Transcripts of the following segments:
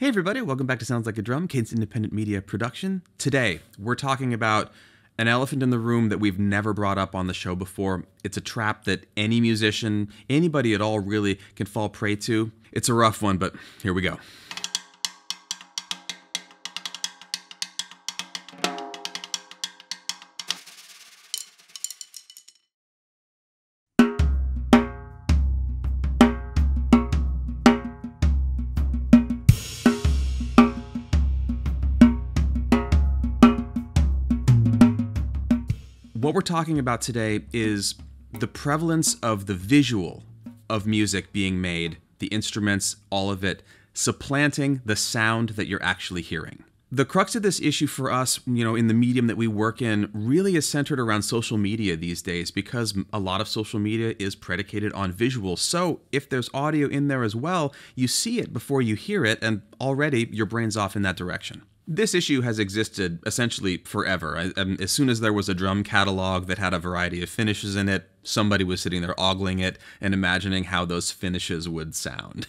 Hey everybody, welcome back to Sounds Like a Drum, Cadence Independent Media production. Today, we're talking about an elephant in the room that we've never brought up on the show before. It's a trap that any musician, anybody at all really, can fall prey to. It's a rough one, but here we go. What we're talking about today is the prevalence of the visual of music being made, the instruments, all of it, supplanting the sound that you're actually hearing. The crux of this issue for us, in the medium that we work in, really is centered around social media these days, because a lot of social media is predicated on visuals. So if there's audio in there as well, you see it before you hear it, and already your brain's off in that direction. This issue has existed essentially forever. As soon as there was a drum catalog that had a variety of finishes in it, somebody was sitting there ogling it and imagining how those finishes would sound.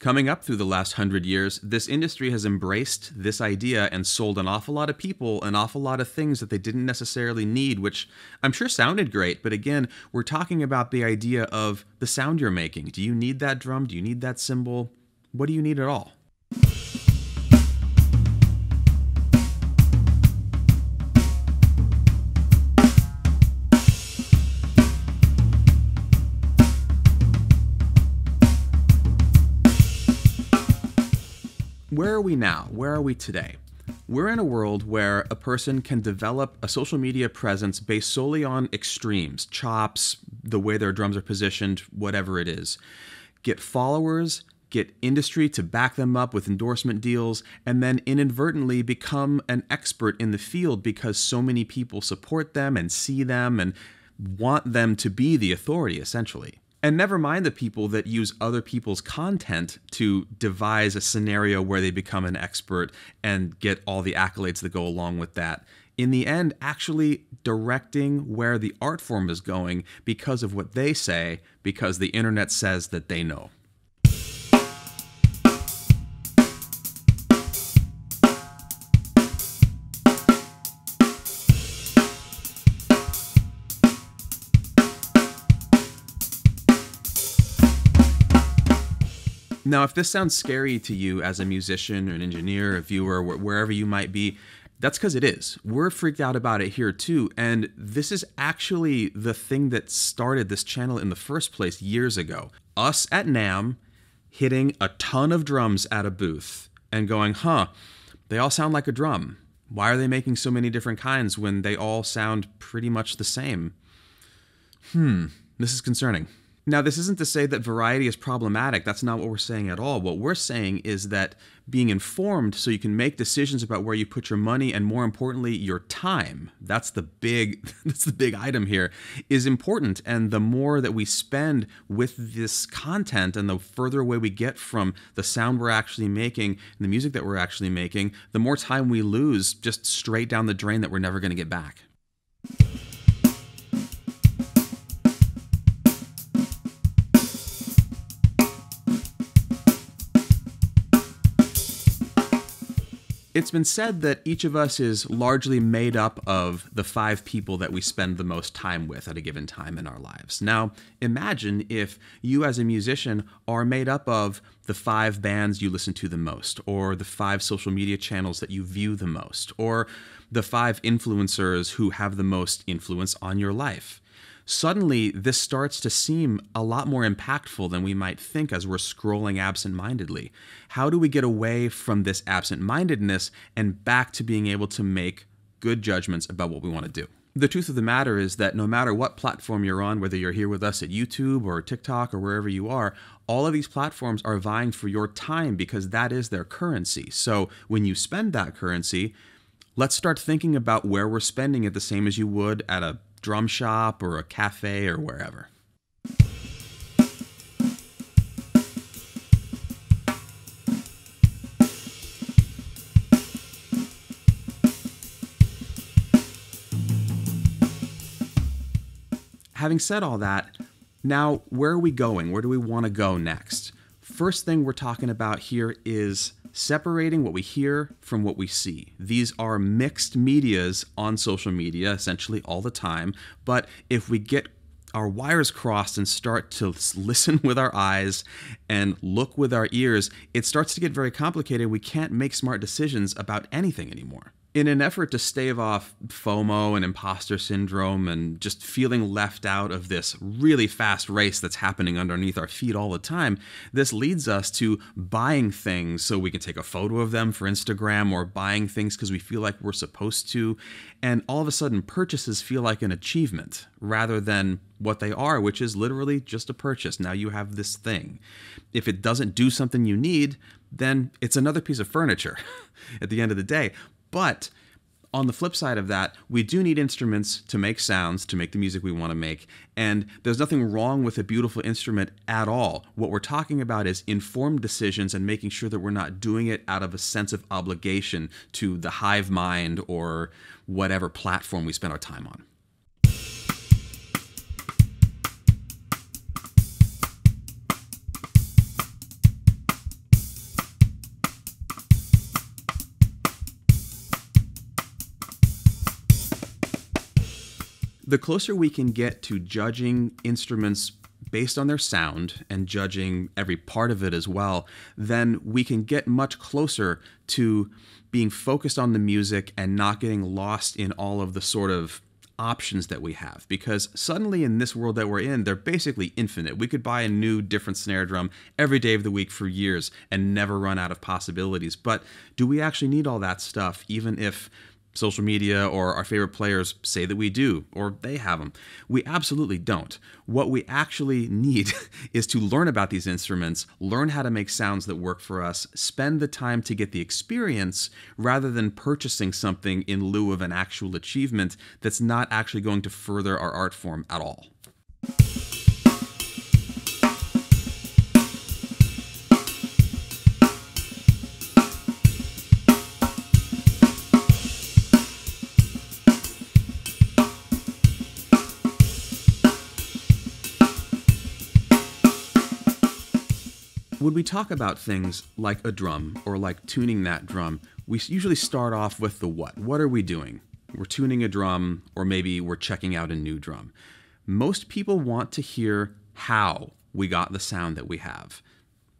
Coming up through the last 100 years, this industry has embraced this idea and sold an awful lot of people an awful lot of things that they didn't necessarily need, which I'm sure sounded great, but again, we're talking about the idea of the sound you're making. Do you need that drum? Do you need that cymbal? What do you need at all? Where are we now? Where are we today? We're in a world where a person can develop a social media presence based solely on extremes, chops, the way their drums are positioned, whatever it is. Get followers, get industry to back them up with endorsement deals, and then inadvertently become an expert in the field because so many people support them and see them and want them to be the authority, essentially. And never mind the people that use other people's content to devise a scenario where they become an expert and get all the accolades that go along with that. In the end, actually directing where the art form is going because of what they say, because the internet says that they know. Now, if this sounds scary to you as a musician, or an engineer, a viewer, wherever you might be, that's because it is. We're freaked out about it here too, and this is actually the thing that started this channel in the first place years ago. Us at NAMM hitting a ton of drums at a booth and going, huh, they all sound like a drum. Why are they making so many different kinds when they all sound pretty much the same? This is concerning. Now, this isn't to say that variety is problematic. That's not what we're saying at all. What we're saying is that being informed so you can make decisions about where you put your money and, more importantly, your time, that's the big item here, is important. And the more that we spend with this content and the further away we get from the sound we're actually making and the music that we're actually making, the more time we lose just straight down the drain that we're never going to get back. It's been said that each of us is largely made up of the 5 people that we spend the most time with at a given time in our lives. Now, imagine if you as a musician are made up of the 5 bands you listen to the most, or the 5 social media channels that you view the most, or the 5 influencers who have the most influence on your life. Suddenly, this starts to seem a lot more impactful than we might think as we're scrolling absent-mindedly. How do we get away from this absent-mindedness and back to being able to make good judgments about what we want to do? The truth of the matter is that no matter what platform you're on, whether you're here with us at YouTube or TikTok or wherever you are, all of these platforms are vying for your time because that is their currency. So when you spend that currency, let's start thinking about where we're spending it the same as you would at a drum shop or a cafe or wherever. Having said all that, now where are we going? Where do we want to go next? First thing we're talking about here is separating what we hear from what we see. These are mixed medias on social media essentially all the time, but if we get our wires crossed and start to listen with our eyes and look with our ears, it starts to get very complicated. We can't make smart decisions about anything anymore. In an effort to stave off FOMO and imposter syndrome and just feeling left out of this really fast race that's happening underneath our feet all the time, this leads us to buying things so we can take a photo of them for Instagram, or buying things because we feel like we're supposed to. And all of a sudden, purchases feel like an achievement rather than what they are, which is literally just a purchase. Now you have this thing. If it doesn't do something you need, then it's another piece of furniture at the end of the day. But on the flip side of that, we do need instruments to make sounds, to make the music we want to make. And there's nothing wrong with a beautiful instrument at all. What we're talking about is informed decisions and making sure that we're not doing it out of a sense of obligation to the hive mind or whatever platform we spend our time on. The closer we can get to judging instruments based on their sound and judging every part of it as well, then we can get much closer to being focused on the music and not getting lost in all of the sort of options that we have. Because suddenly in this world that we're in, they're basically infinite. We could buy a new different snare drum every day of the week for years and never run out of possibilities. But do we actually need all that stuff, even if social media or our favorite players say that we do, or they have them? We absolutely don't. What we actually need is to learn about these instruments, learn how to make sounds that work for us, spend the time to get the experience rather than purchasing something in lieu of an actual achievement that's not actually going to further our art form at all. When we talk about things like a drum or like tuning that drum, we usually start off with the what. What are we doing? We're tuning a drum, or maybe we're checking out a new drum. Most people want to hear how we got the sound that we have.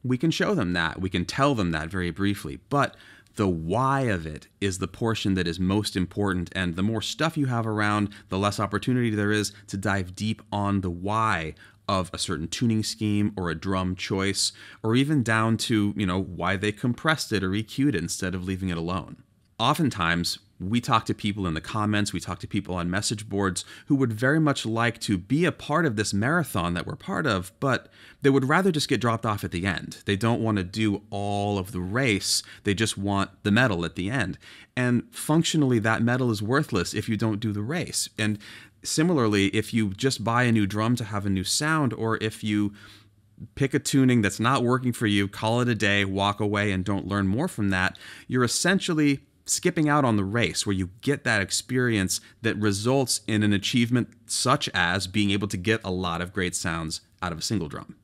We can show them that. We can tell them that very briefly. But the why of it is the portion that is most important, and the more stuff you have around, the less opportunity there is to dive deep on the why of a certain tuning scheme or a drum choice, or even down to, you know, why they compressed it or EQ'd it instead of leaving it alone. Oftentimes, we talk to people in the comments, we talk to people on message boards who would very much like to be a part of this marathon that we're part of, but they would rather just get dropped off at the end. They don't want to do all of the race, they just want the medal at the end. And functionally, that medal is worthless if you don't do the race. And similarly, if you just buy a new drum to have a new sound, or if you pick a tuning that's not working for you, call it a day, walk away, and don't learn more from that, you're essentially skipping out on the race where you get that experience that results in an achievement such as being able to get a lot of great sounds out of a single drum.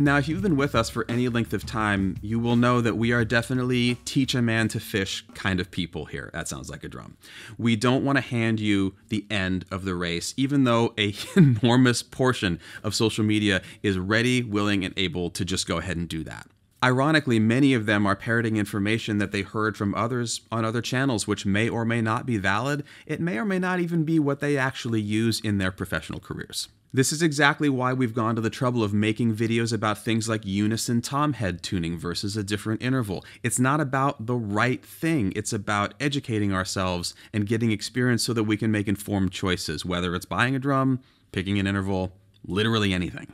Now, if you've been with us for any length of time, you will know that we are definitely teach a man to fish kind of people here at Sounds Like a Drum. We don't want to hand you the end of the race, even though an enormous portion of social media is ready, willing, and able to just go ahead and do that. Ironically, many of them are parroting information that they heard from others on other channels, which may or may not be valid. It may or may not even be what they actually use in their professional careers. This is exactly why we've gone to the trouble of making videos about things like unison tom head tuning versus a different interval. It's not about the right thing. It's about educating ourselves and getting experience so that we can make informed choices, whether it's buying a drum, picking an interval, literally anything.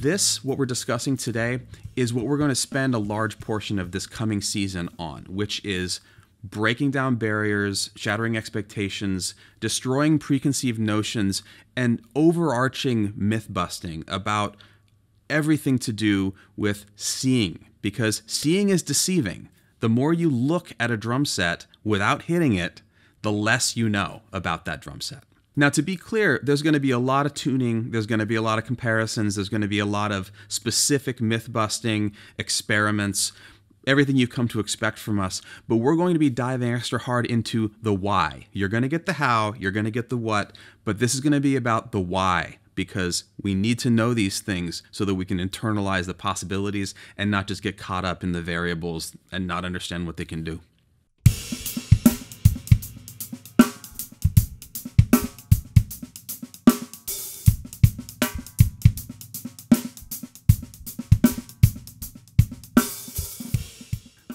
This, what we're discussing today, is what we're going to spend a large portion of this coming season on, which is breaking down barriers, shattering expectations, destroying preconceived notions, and overarching myth-busting about everything to do with seeing, because seeing is deceiving. The more you look at a drum set without hitting it, the less you know about that drum set. Now, to be clear, there's going to be a lot of tuning, there's going to be a lot of comparisons, there's going to be a lot of specific myth-busting experiments, everything you've come to expect from us, but we're going to be diving extra hard into the why. You're going to get the how, you're going to get the what, but this is going to be about the why, because we need to know these things so that we can internalize the possibilities and not just get caught up in the variables and not understand what they can do.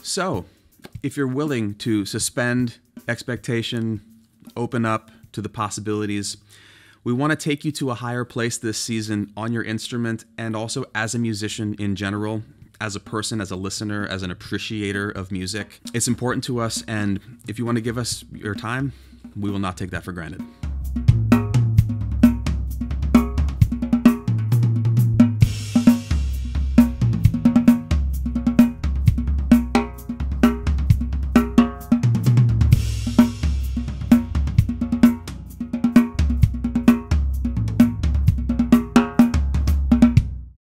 So, if you're willing to suspend expectation, open up to the possibilities, we want to take you to a higher place this season on your instrument and also as a musician in general, as a person, as a listener, as an appreciator of music. It's important to us, and if you want to give us your time, we will not take that for granted.